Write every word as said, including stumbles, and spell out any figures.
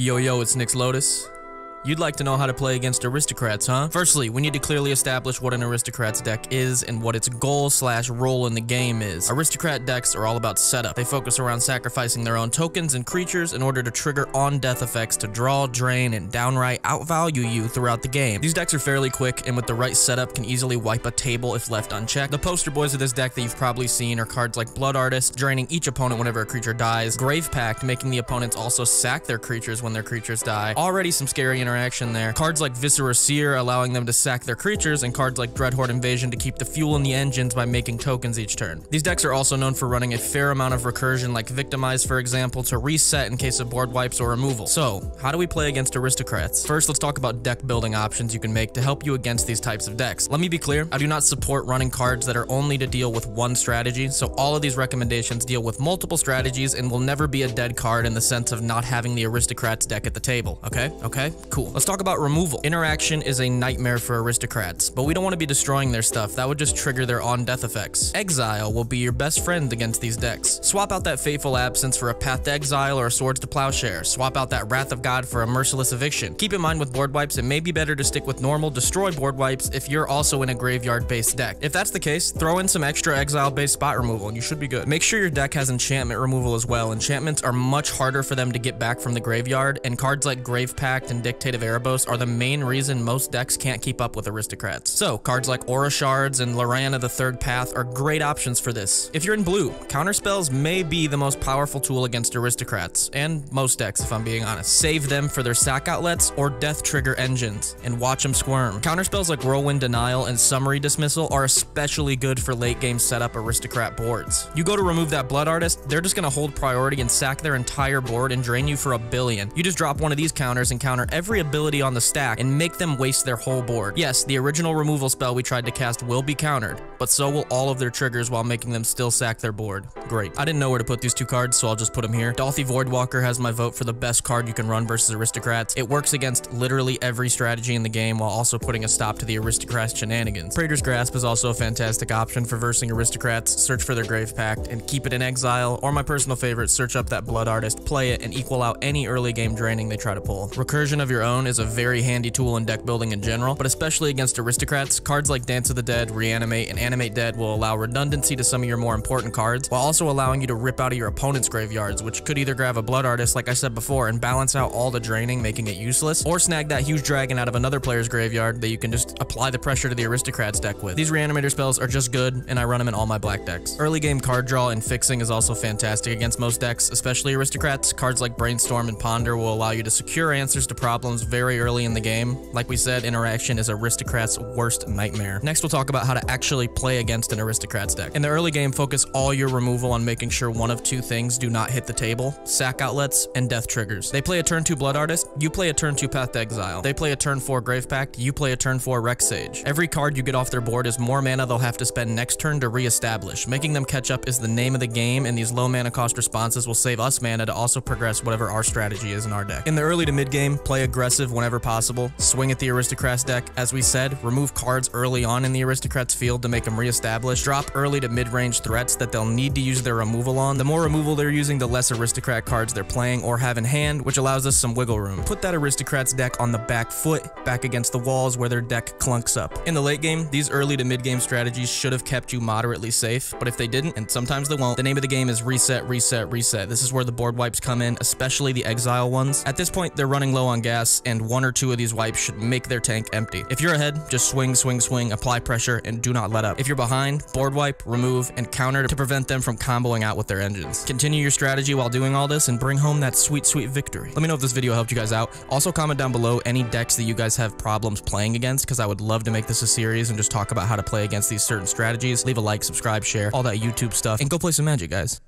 Yo yo, it's Nick's Lotus. You'd like to know how to play against Aristocrats, huh? Firstly, we need to clearly establish what an Aristocrats deck is and what its goal slash role in the game is. Aristocrat decks are all about setup. They focus around sacrificing their own tokens and creatures in order to trigger on-death effects to draw, drain, and downright outvalue you throughout the game. These decks are fairly quick and with the right setup can easily wipe a table if left unchecked. The poster boys of this deck that you've probably seen are cards like Blood Artist, draining each opponent whenever a creature dies, Grave Pact, making the opponents also sack their creatures when their creatures die. Already some scary interaction action there. Cards like Viscera Seer allowing them to sack their creatures, and cards like Dreadhorde Invasion to keep the fuel in the engines by making tokens each turn. These decks are also known for running a fair amount of recursion, like Victimize for example, to reset in case of board wipes or removal. So, how do we play against Aristocrats? First, let's talk about deck building options you can make to help you against these types of decks. Let me be clear, I do not support running cards that are only to deal with one strategy, so all of these recommendations deal with multiple strategies and will never be a dead card in the sense of not having the Aristocrats deck at the table. Okay? Okay? Cool. Let's talk about removal. Interaction is a nightmare for Aristocrats, but we don't want to be destroying their stuff. That would just trigger their on-death effects. Exile will be your best friend against these decks. Swap out that Fateful Absence for a Path to Exile or a Swords to Plowshare. Swap out that Wrath of God for a Merciless Eviction. Keep in mind with board wipes, it may be better to stick with normal destroy board wipes if you're also in a graveyard-based deck. If that's the case, throw in some extra exile-based spot removal and you should be good. Make sure your deck has enchantment removal as well. Enchantments are much harder for them to get back from the graveyard, and cards like Grave Pact and Dictate of Erebos are the main reason most decks can't keep up with Aristocrats. So, cards like Aura Shards and Loran the Third Path are great options for this. If you're in blue, counterspells may be the most powerful tool against Aristocrats, and most decks if I'm being honest. Save them for their sack outlets or death trigger engines, and watch them squirm. Counterspells like Whirlwind Denial and Summary Dismissal are especially good for late game setup Aristocrat boards. You go to remove that Blood Artist, they're just going to hold priority and sack their entire board and drain you for a billion. You just drop one of these counters and counter every ability on the stack and make them waste their whole board. Yes, the original removal spell we tried to cast will be countered, but so will all of their triggers while making them still sack their board. Great. I didn't know where to put these two cards, so I'll just put them here. Dolphy Voidwalker has my vote for the best card you can run versus Aristocrats. It works against literally every strategy in the game while also putting a stop to the Aristocrats shenanigans. Praetor's Grasp is also a fantastic option for versing Aristocrats. Search for their Grave Pact and keep it in exile, or my personal favorite, search up that Blood Artist, play it, and equal out any early game draining they try to pull. Recursion of your own is a very handy tool in deck building in general, but especially against Aristocrats, cards like Dance of the Dead, Reanimate, and Animate Dead will allow redundancy to some of your more important cards, while also allowing you to rip out of your opponent's graveyards, which could either grab a Blood Artist, like I said before, and balance out all the draining, making it useless, or snag that huge dragon out of another player's graveyard that you can just apply the pressure to the Aristocrats deck with. These Reanimator spells are just good, and I run them in all my black decks. Early game card draw and fixing is also fantastic against most decks, especially Aristocrats. Cards like Brainstorm and Ponder will allow you to secure answers to problems Problems very early in the game. Like we said, interaction is Aristocrats' worst nightmare. Next, we'll talk about how to actually play against an Aristocrats deck. In the early game, focus all your removal on making sure one of two things do not hit the table: sack outlets and death triggers. They play a turn two Blood Artist, you play a turn two Path to Exile. They play a turn four Grave Pact, you play a turn four Rex Sage. Every card you get off their board is more mana they'll have to spend next turn to reestablish. Making them catch up is the name of the game, and these low mana cost responses will save us mana to also progress whatever our strategy is in our deck. In the early to mid game, play a aggressive whenever possible, swing at the Aristocrats deck. As we said, remove cards early on in the Aristocrats field to make them reestablish. Drop early to mid-range threats that they'll need to use their removal on. The more removal they're using, the less Aristocrat cards they're playing or have in hand, which allows us some wiggle room. Put that Aristocrats deck on the back foot, back against the walls where their deck clunks up. In the late game, these early to mid-game strategies should have kept you moderately safe, but if they didn't, and sometimes they won't, the name of the game is reset, reset, reset. This is where the board wipes come in, especially the exile ones. At this point, they're running low on gas, and one or two of these wipes should make their tank empty. If you're ahead, just swing, swing, swing, apply pressure, and do not let up. If you're behind, board wipe, remove, and counter to prevent them from comboing out with their engines. Continue your strategy while doing all this and bring home that sweet, sweet victory. Let me know if this video helped you guys out. Also, comment down below any decks that you guys have problems playing against, because I would love to make this a series and just talk about how to play against these certain strategies. Leave a like, subscribe, share, all that YouTube stuff, and go play some Magic, guys.